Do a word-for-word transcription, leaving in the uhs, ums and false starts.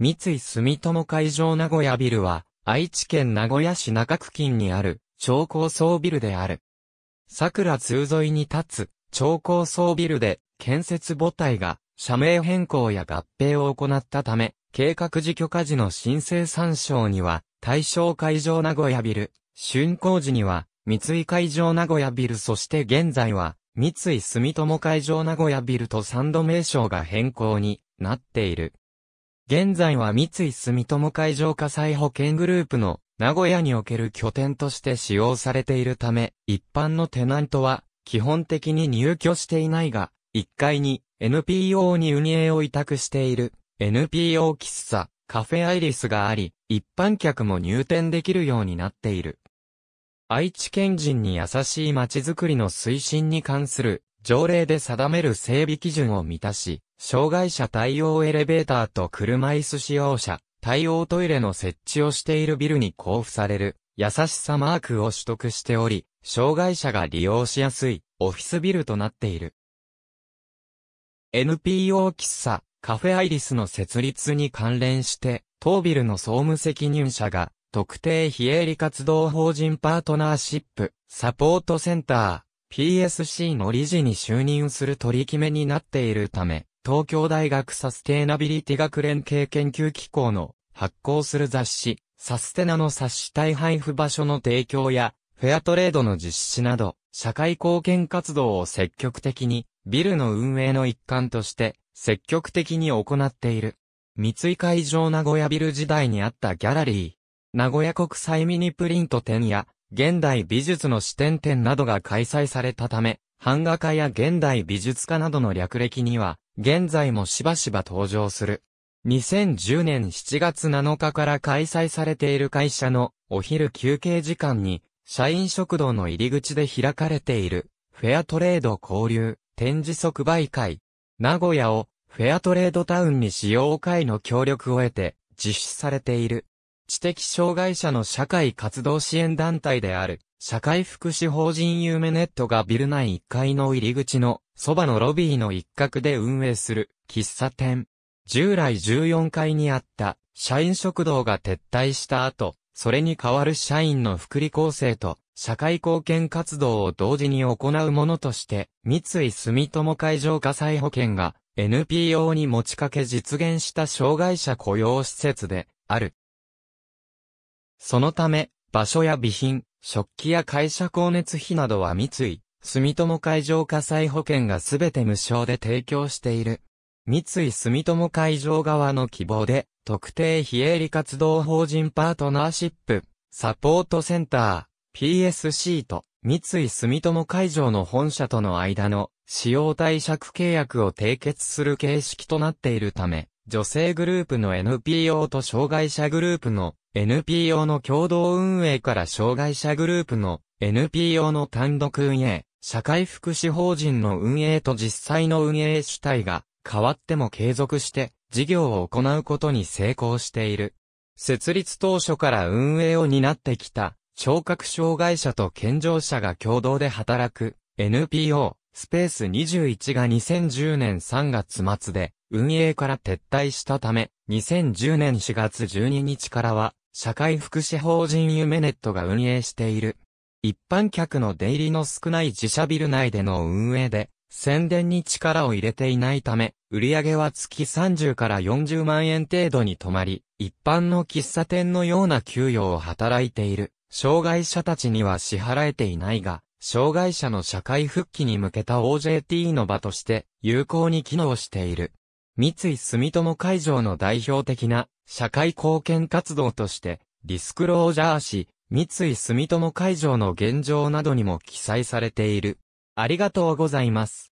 三井住友海上名古屋ビルは、愛知県名古屋市中区近にある、超高層ビルである。桜通沿いに立つ、超高層ビルで、建設母体が、社名変更や合併を行ったため、計画時許可時の申請参照には、大正海上名古屋ビル、竣工時には、三井海上名古屋ビル、そして現在は、三井住友海上名古屋ビルと三度名称が変更になっている。現在は三井住友海上火災保険グループの名古屋における拠点として使用されているため、一般のテナントは基本的に入居していないが、いっかいに エヌピーオー に運営を委託している エヌピーオー 喫茶カフェアイリスがあり、一般客も入店できるようになっている。愛知県人に優しい街づくりの推進に関する条例で定める整備基準を満たし、障害者対応エレベーターと車椅子使用者対応トイレの設置をしているビルに交付される優しさマークを取得しており、障害者が利用しやすいオフィスビルとなっている。エヌピーオー 喫茶カフェアイリスの設立に関連して、当ビルの総務責任者が、特定非営利活動法人パートナーシップサポートセンター ピーエスシー の理事に就任する取り決めになっているため、東京大学サステイナビリティ学連携研究機構の発行する雑誌サステナの冊子体配布場所の提供やフェアトレードの実施など社会貢献活動を積極的にビルの運営の一環として積極的に行っている。三井海上名古屋ビル時代にあったギャラリー、名古屋国際ミニプリント展や現代美術の視点展などが開催されたため、版画家や現代美術家などの略歴には現在もしばしば登場する。にせんじゅうねんしちがつなのかから開催されている会社のお昼休憩時間に社員食堂の入り口で開かれているフェアトレード交流展示即売会。名古屋をフェアトレードタウンにしよう会の協力を得て実施されている。知的障害者の社会活動支援団体である、社会福祉法人ゆめネットがビル内いっかいの入り口のそばのロビーの一角で運営する喫茶店。従来じゅうよんかいにあった社員食堂が撤退した後、それに代わる社員の福利厚生と社会貢献活動を同時に行うものとして、三井住友海上火災保険が エヌピーオー に持ちかけ実現した障害者雇用施設である。そのため、場所や備品、食器や会社光熱費などは三井住友海上火災保険がすべて無償で提供している。三井住友海上側の希望で、特定非営利活動法人パートナーシップサポートセンター ピーエスシー と三井住友海上の本社との間の使用貸借契約を締結する形式となっているため、女性グループの エヌピーオー と障害者グループの エヌピーオー の共同運営から障害者グループの エヌピーオー の単独運営、社会福祉法人の運営と実際の運営主体が変わっても継続して事業を行うことに成功している。設立当初から運営を担ってきた聴覚障害者と健常者が共同で働く エヌピーオー スペースにじゅういちがにせんじゅうねんさんがつまつで運営から撤退したため、にせんじゅうねんしがつじゅうににちからは、社会福祉法人ゆめネットが運営している。一般客の出入りの少ない自社ビル内での運営で、宣伝に力を入れていないため、売上は月さんじゅうからよんじゅうまんえん程度に止まり、一般の喫茶店のような給与を働いている。障害者たちには支払えていないが、障害者の社会復帰に向けた オージェーティー の場として、有効に機能している。三井住友海上の代表的な社会貢献活動として、ディスクロージャー誌、三井住友海上の現状などにも記載されている。ありがとうございます。